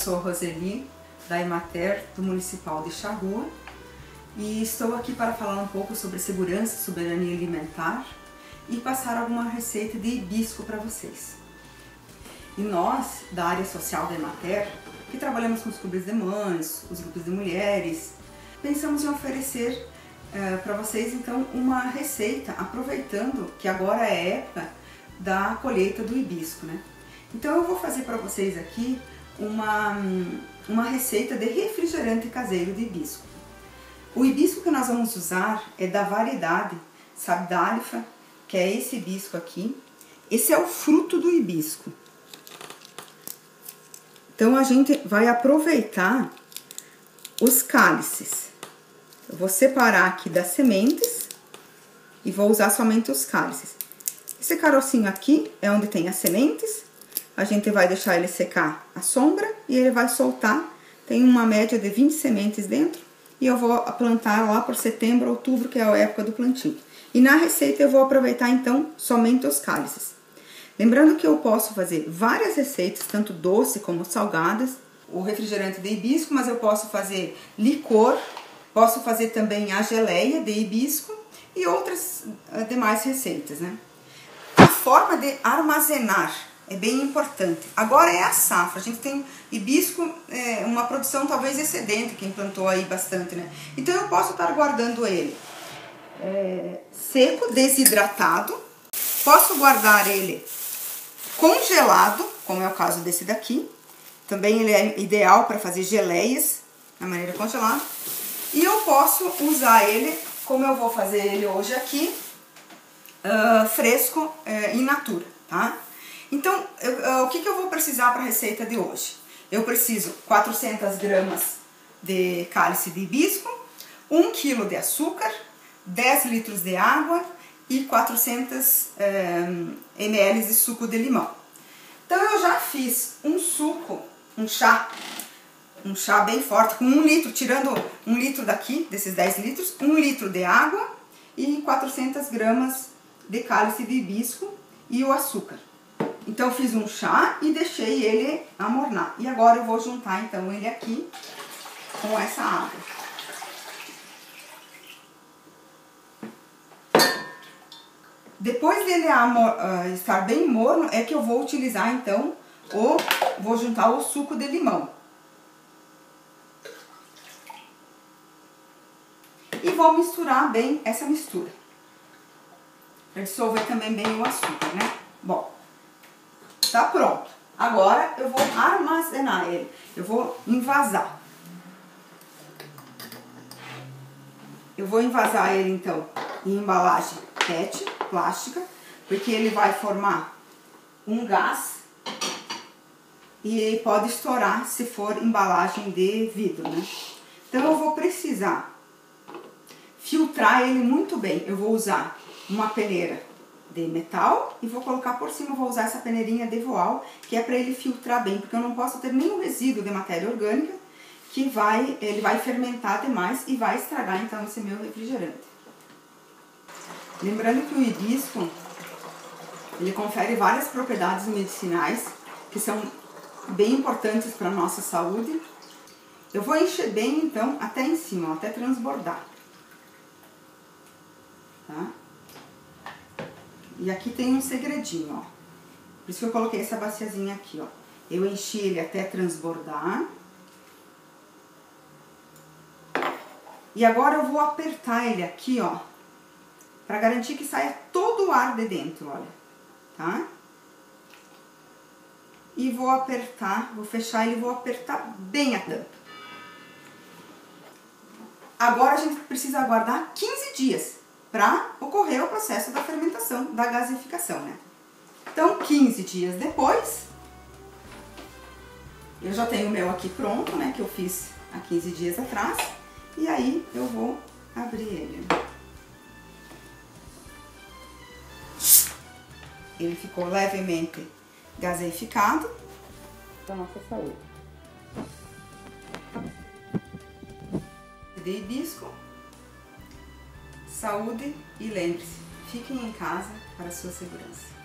sou a Roseli, da EMATER, do Municipal de Charrua, e estou aqui para falar um pouco sobre segurança e soberania alimentar e passar alguma receita de hibisco para vocês. E nós, da área social da EMATER, que trabalhamos com os clubes de mães, os grupos de mulheres, pensamos em oferecer para vocês então uma receita, aproveitando que agora é a época da colheita do hibisco, né? Então eu vou fazer para vocês aqui uma receita de refrigerante caseiro de hibisco. O hibisco que nós vamos usar é da variedade sabdarifa, que é esse hibisco aqui. Esse é o fruto do hibisco. Então a gente vai aproveitar os cálices. Eu vou separar aqui das sementes e vou usar somente os cálices. Esse carocinho aqui é onde tem as sementes. A gente vai deixar ele secar à sombra e ele vai soltar. Tem uma média de 20 sementes dentro e eu vou plantar lá por setembro, outubro, que é a época do plantio. E na receita eu vou aproveitar então somente os cálices. Lembrando que eu posso fazer várias receitas, tanto doce como salgadas. O refrigerante de hibisco, mas eu posso fazer licor, posso fazer também a geleia de hibisco e outras demais receitas, né? A forma de armazenar é bem importante. Agora é a safra, a gente tem hibisco, uma produção talvez excedente, quem plantou aí bastante, né? Então eu posso estar guardando ele seco, desidratado, posso guardar ele congelado, como é o caso desse daqui. Também ele é ideal para fazer geleias, na maneira congelada. E eu posso usar ele, como eu vou fazer ele hoje aqui, fresco, in natura, tá? Então, o que eu vou precisar para a receita de hoje? Eu preciso 400 gramas de cálice de hibisco, 1 kg de açúcar, 10 litros de água e 400 ml de suco de limão. Então eu já fiz um suco, um chá bem forte, com 1 litro, tirando 1 litro daqui, desses 10 litros, 1 litro de água e 400 gramas de cálice de hibisco e o açúcar. Então eu fiz um chá e deixei ele amornar. E agora eu vou juntar então ele aqui com essa água. Depois dele estar bem morno, é que eu vou utilizar então, vou juntar o suco de limão. E vou misturar bem essa mistura. Para dissolver também bem o açúcar, né? Bom, tá pronto. Agora eu vou armazenar ele. Eu vou envasar. Eu vou envasar ele então em embalagem PET, plástica, porque ele vai formar um gás e pode estourar se for embalagem de vidro, né? Então eu vou precisar filtrar ele muito bem. Eu vou usar uma peneira de metal e vou colocar por cima, vou usar essa peneirinha de voal, que é para ele filtrar bem, porque eu não posso ter nenhum resíduo de matéria orgânica que ele vai fermentar demais e vai estragar então esse meu refrigerante. Lembrando que o hibisco, ele confere várias propriedades medicinais que são bem importantes para a nossa saúde. Eu vou encher bem então até em cima, até transbordar. Tá? E aqui tem um segredinho, ó. Por isso que eu coloquei essa baciazinha aqui, ó. Eu enchi ele até transbordar. E agora eu vou apertar ele aqui, ó, para garantir que saia todo o ar de dentro, olha, tá? E vou apertar, vou fechar ele e vou apertar bem a tampa. Agora a gente precisa aguardar 15 dias para ocorrer o processo da fermentação, da gasificação, né? Então, 15 dias depois, eu já tenho o meu aqui pronto, né, que eu fiz há 15 dias atrás, e aí eu vou abrir ele. Ele ficou levemente gaseificado. Então, nossa saúde. De hibisco, saúde e lembre-se, fiquem em casa para a sua segurança.